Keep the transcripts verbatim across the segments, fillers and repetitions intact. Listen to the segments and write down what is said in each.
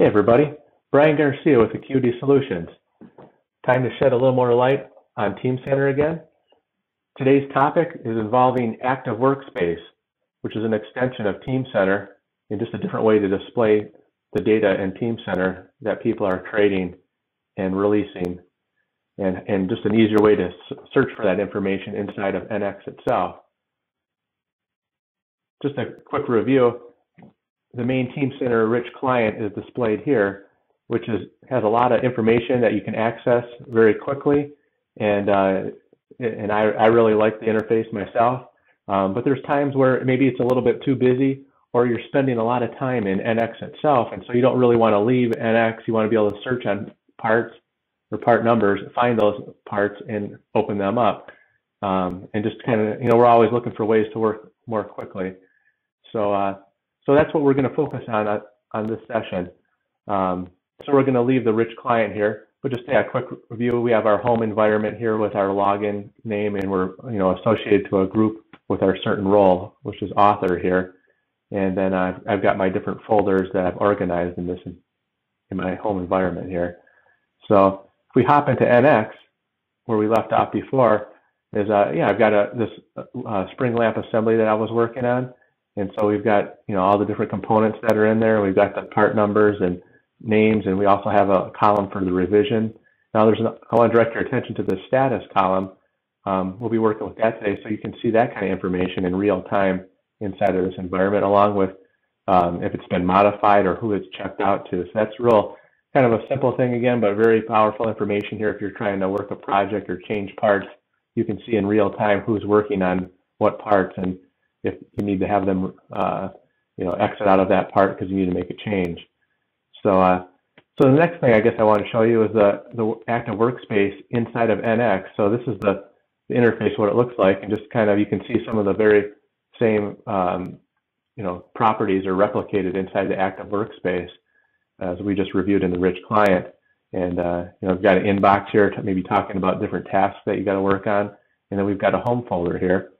Hey everybody, Brian Garcia with Acuity Solutions. Time to shed a little more light on Teamcenter again. Today's topic is involving Active Workspace, which is an extension of Teamcenter and just a different way to display the data in Teamcenter that people are creating and releasing, and, and just an easier way to search for that information inside of N X itself. Just a quick review. The main Teamcenter rich client is displayed here, which is, has a lot of information that you can access very quickly. And, uh, and I, I really like the interface myself, um, but there's times where maybe it's a little bit too busy or you're spending a lot of time in N X itself. And so you don't really want to leave N X. You want to be able to search on parts or part numbers, find those parts and open them up. Um, and just kind of, you know, we're always looking for ways to work more quickly. So, uh, So that's what we're going to focus on uh, on this session. Um, so we're going to leave the rich client here, but just a quick review. We have our home environment here with our login name, and we're you know associated to a group with our certain role, which is author here. And then I've, I've got my different folders that I've organized in this in, in my home environment here. So if we hop into N X, where we left off before, is uh, yeah I've got a, this uh, spring lamp assembly that I was working on. And so we've got, you know, all the different components that are in there. We've got the part numbers and names, and we also have a column for the revision. Now there's an, I want to direct your attention to the status column. Um, we'll be working with that today, so you can see that kind of information in real time inside of this environment, along with um, if it's been modified or who it's checked out to. So that's real kind of a simple thing again, but very powerful information here. If you're trying to work a project or change parts, you can see in real time who's working on what parts, and if you need to have them, uh, you know, exit out of that part because you need to make a change. So, uh, so the next thing I guess I want to show you is the, the Active Workspace inside of N X. So this is the, the interface, what it looks like, and just kind of you can see some of the very same, um, you know, properties are replicated inside the Active Workspace as we just reviewed in the rich client. And uh, you know, I've got an inbox here, maybe talking about different tasks that you got to work on, and then we've got a home folder here,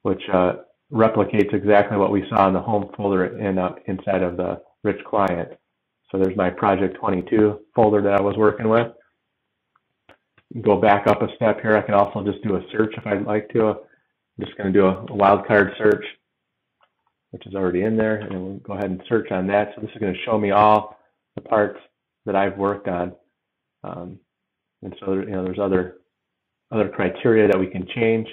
which uh, replicates exactly what we saw in the home folder in, uh, inside of the rich client. So there's my project twenty-two folder that I was working with. Go back up a step here. I can also just do a search if I'd like to. I'm just going to do a wildcard search, which is already in there, and we'll go ahead and search on that. So this is going to show me all the parts that I've worked on. Um, and so there, you know, there's other other criteria that we can change.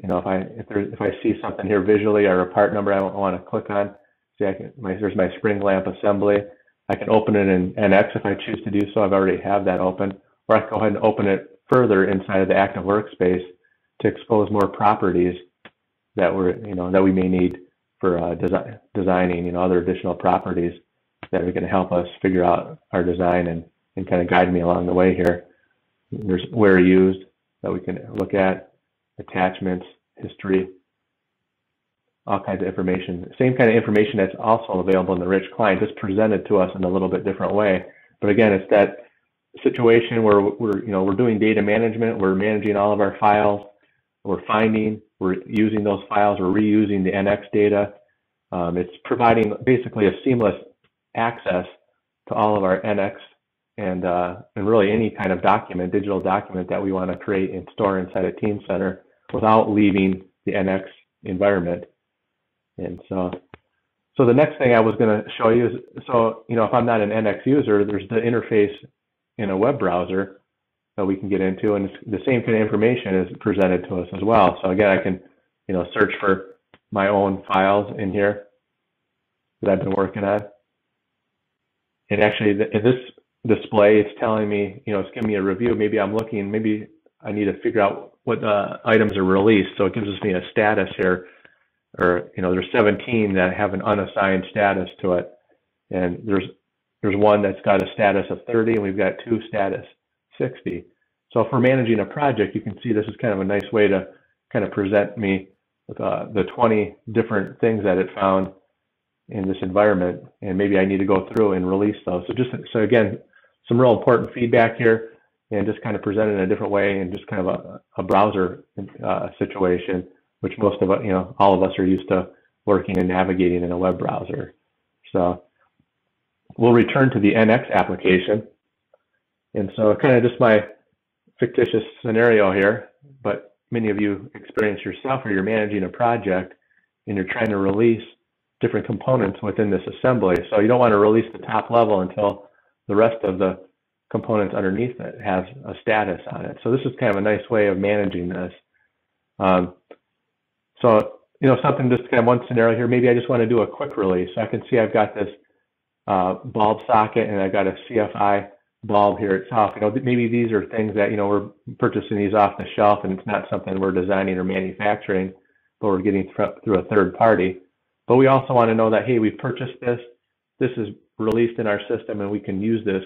You know, if I if, there, if I see something here visually or a part number I want to click on, see, I can, my, there's my spring lamp assembly. I can open it in N X if I choose to do so. I've already have that open, or I can go ahead and open it further inside of the Active Workspace to expose more properties that we're you know that we may need for uh, design, designing. You know, other additional properties that are going to help us figure out our design and and kind of guide me along the way here. There's where used that we can look at. Attachments, history, all kinds of information. Same kind of information that's also available in the rich client, just presented to us in a little bit different way. But again, it's that situation where we're, you know, we're doing data management, we're managing all of our files, we're finding, we're using those files, we're reusing the N X data. Um, it's providing basically a seamless access to all of our N X and uh, and really any kind of document, digital document that we want to create and store inside of Teamcenter, without leaving the N X environment. And so, so the next thing I was going to show you is, so, you know, if I'm not an N X user, there's the interface in a web browser that we can get into, and the same kind of information is presented to us as well. So again, I can, you know, search for my own files in here that I've been working on. And actually, in this display, it's telling me, you know, it's giving me a review. Maybe I'm looking, maybe I need to figure out what uh, items are released. So it gives me a status here, or, you know, there's seventeen that have an unassigned status to it. And there's, there's one that's got a status of thirty, and we've got two status sixty. So for managing a project, you can see this is kind of a nice way to kind of present me with uh, the twenty different things that it found in this environment, and maybe I need to go through and release those. So just, so again, some real important feedback here, and just kind of presented in a different way, and just kind of a, a browser uh, situation, which most of you know all of us are used to working and navigating in a web browser. So, we'll return to the N X application. And so kind of just my fictitious scenario here, but many of you experience yourself or you're managing a project and you're trying to release different components within this assembly. So you don't want to release the top level until the rest of the components underneath it have a status on it. So this is kind of a nice way of managing this. Um, so, you know, something just kind of one scenario here, maybe I just want to do a quick release. So I can see I've got this uh, bulb socket and I've got a C F I bulb here itself. You know, maybe these are things that, you know, we're purchasing these off the shelf and it's not something we're designing or manufacturing, but we're getting through a third party. But we also want to know that, hey, we purchased this, this is released in our system and we can use this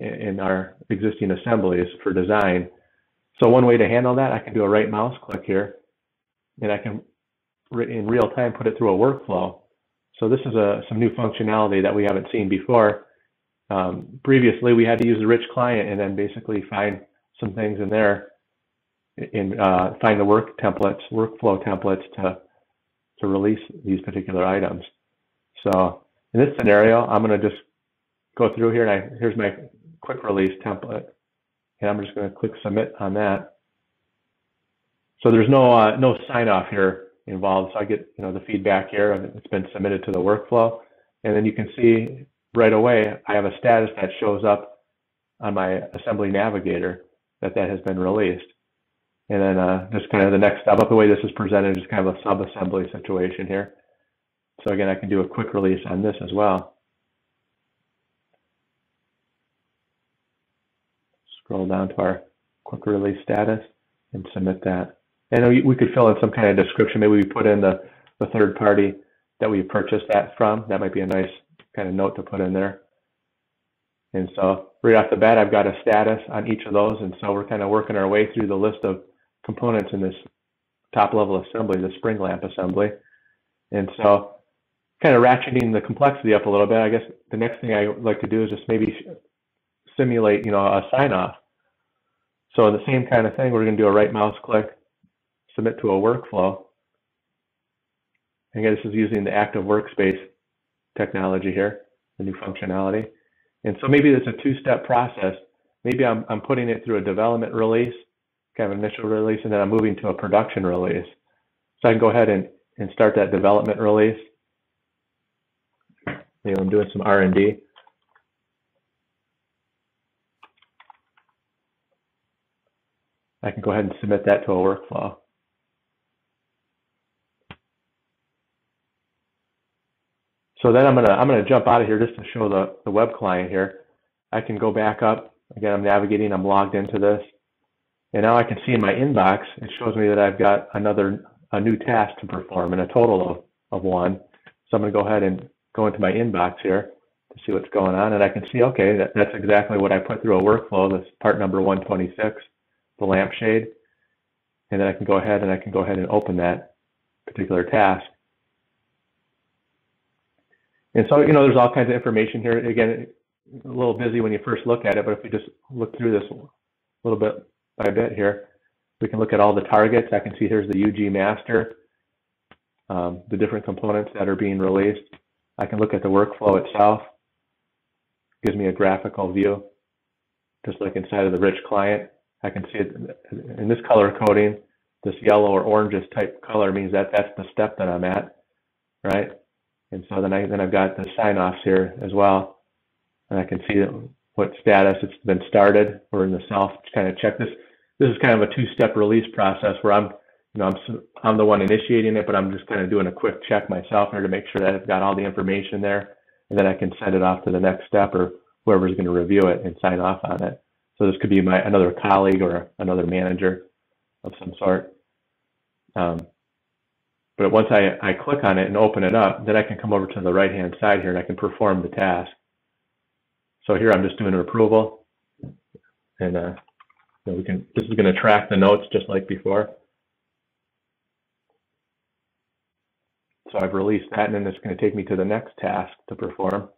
in our existing assemblies for design. So one way to handle that, I can do a right mouse click here and I can in real time put it through a workflow. So this is a, some new functionality that we haven't seen before. Um, previously, we had to use the rich client and then basically find some things in there and uh, find the work templates, workflow templates to, to release these particular items. So in this scenario, I'm going to just go through here and I, here's my quick release template. And I'm just going to click submit on that. So there's no uh, no sign off here involved. So I get, you know, the feedback here and it's been submitted to the workflow. And then you can see right away, I have a status that shows up on my assembly navigator that that has been released. And then uh, just kind of the next step up, the way this is presented is kind of a sub-assembly situation here. So again, I can do a quick release on this as well. Scroll down to our quick release status and submit that. And we could fill in some kind of description. Maybe we put in the, the third party that we purchased that from. That might be a nice kind of note to put in there. And so right off the bat, I've got a status on each of those. And so we're kind of working our way through the list of components in this top level assembly, the spring lamp assembly. And so kind of ratcheting the complexity up a little bit, I guess the next thing I like to do is just maybe simulate, you know, a sign off. So the same kind of thing, we're going to do a right mouse click, submit to a workflow. And again, this is using the Active Workspace technology here, the new functionality. And so maybe it's a two-step process. Maybe I'm, I'm putting it through a development release, kind of initial release, and then I'm moving to a production release. So I can go ahead and, and start that development release. Maybe I'm doing some R and D. I can go ahead and submit that to a workflow. So then I'm gonna I'm gonna jump out of here just to show the, the web client here. I can go back up. Again, I'm navigating, I'm logged into this. And now I can see in my inbox, it shows me that I've got another a new task to perform and a total of, of one. So I'm gonna go ahead and go into my inbox here to see what's going on. And I can see, okay, that, that's exactly what I put through a workflow. That's part number one twenty-six. The lampshade, and then I can go ahead and I can go ahead and open that particular task. And so, you know, there's all kinds of information here. Again, a little busy when you first look at it, but if we just look through this a little bit by bit here, we can look at all the targets. I can see here's the U G master, um, the different components that are being released. I can look at the workflow itself. It gives me a graphical view, just like inside of the rich client. I can see it in this color coding, this yellow or oranges type color means that that's the step that I'm at, right? And so then, I, then I've got the sign-offs here as well. And I can see what status it's been started. We're in the self to kind of check this. This is kind of a two-step release process where I'm, you know, I'm, I'm the one initiating it, but I'm just kind of doing a quick check myself here to make sure that I've got all the information there. And then I can send it off to the next step or whoever's going to review it and sign off on it. So this could be my another colleague or another manager of some sort. Um, but once I, I click on it and open it up, then I can come over to the right-hand side here and I can perform the task. So here I'm just doing an approval. And uh, you know, we can. This is going to track the notes just like before. So I've released that, and then it's going to take me to the next task to perform.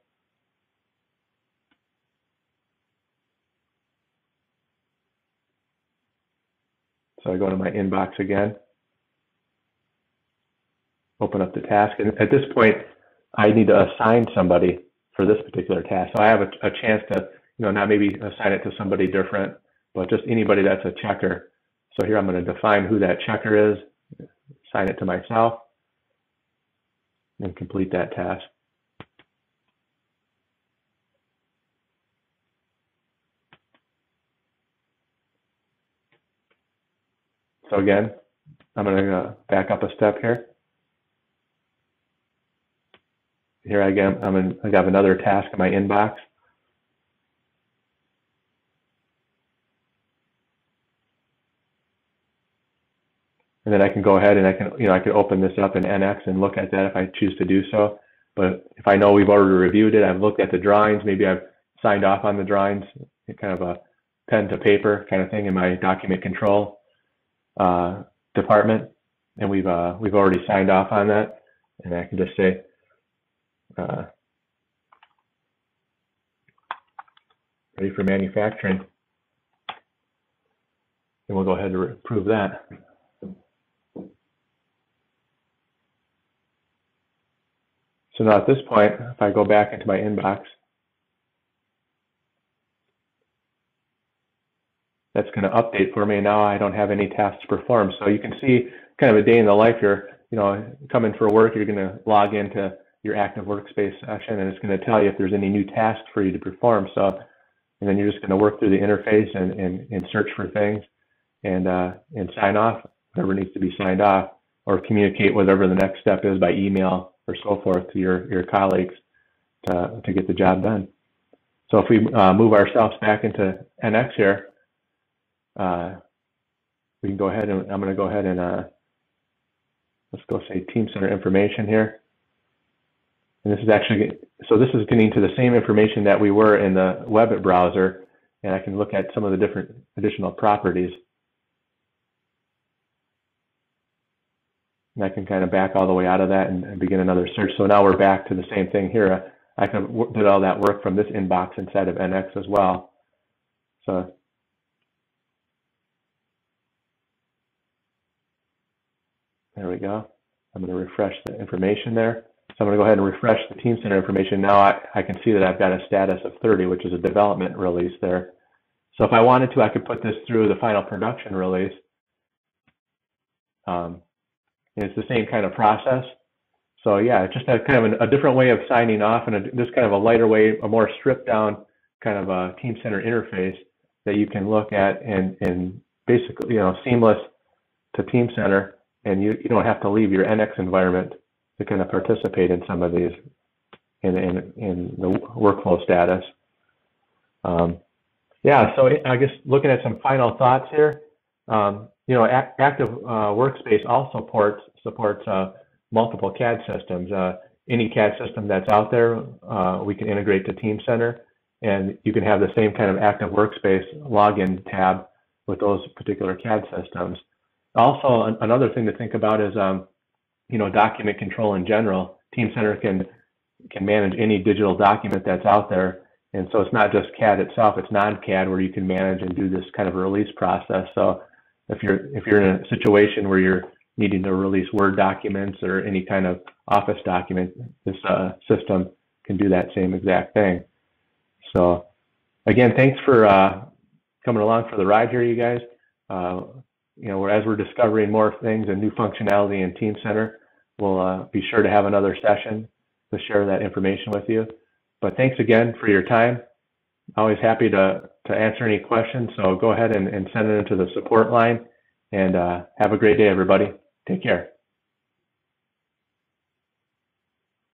So I go to my inbox again, open up the task, and at this point, I need to assign somebody for this particular task. So I have a, a chance to, you know, now maybe assign it to somebody different, but just anybody that's a checker. So here I'm going to define who that checker is, assign it to myself, and complete that task. So again, I'm going to back up a step here. Here again, I'm in, I have another task in my inbox. And then I can go ahead and I can, you know, I can open this up in N X and look at that if I choose to do so. But if I know we've already reviewed it, I've looked at the drawings, maybe I've signed off on the drawings, kind of a pen to paper kind of thing in my document control uh, department. And we've, uh, we've already signed off on that. And I can just say, Uh, ready for manufacturing, and we'll go ahead and approve that. So now at this point, if I go back into my inbox, that's going to update for me. Now I don't have any tasks to perform. So you can see kind of a day in the life. You're, you know, coming for work, you're going to log into your Active Workspace section, and it's going to tell you if there's any new tasks for you to perform. So, and then you're just going to work through the interface and, and, and search for things and, uh, and sign off whatever needs to be signed off, or communicate whatever the next step is by email or so forth to your, your colleagues to, to get the job done. So if we uh, move ourselves back into N X here, uh, we can go ahead and I'm going to go ahead and uh, let's go say Teamcenter information here. And this is actually, so this is getting to the same information that we were in the web browser, and I can look at some of the different additional properties. And I can kind of back all the way out of that and, and begin another search. So now we're back to the same thing here. I can did all that work from this inbox inside of N X as well. So. There we go. I'm going to refresh the information there. So I'm going to go ahead and refresh the Teamcenter information. Now I, I can see that I've got a status of thirty, which is a development release there. So if I wanted to, I could put this through the final production release. Um, and it's the same kind of process. So yeah, it's just a kind of an, a different way of signing off, and a, just kind of a lighter way, a more stripped down kind of a Teamcenter interface that you can look at and, and basically, you know, seamless to Teamcenter, and you, you don't have to leave your N X environment to kind of participate in some of these, in, in, in the workflow status. Um, yeah, so I guess looking at some final thoughts here, um, you know, Active uh, Workspace also supports, supports uh, multiple C A D systems. Uh, any C A D system that's out there, uh, we can integrate to Teamcenter, and you can have the same kind of Active Workspace login tab with those particular C A D systems. Also, an, another thing to think about is, um, you know, document control in general. Teamcenter can can manage any digital document that's out there, and so it's not just C A D itself; it's non-C A D where you can manage and do this kind of a release process. So, if you're if you're in a situation where you're needing to release Word documents or any kind of Office document, this uh, system can do that same exact thing. So, again, thanks for uh, coming along for the ride here, you guys. Uh, You know, as we're discovering more things and new functionality in Teamcenter, we'll uh, be sure to have another session to share that information with you. But thanks again for your time. Always happy to, to answer any questions, so go ahead and, and send it into the support line. And uh, have a great day, everybody. Take care.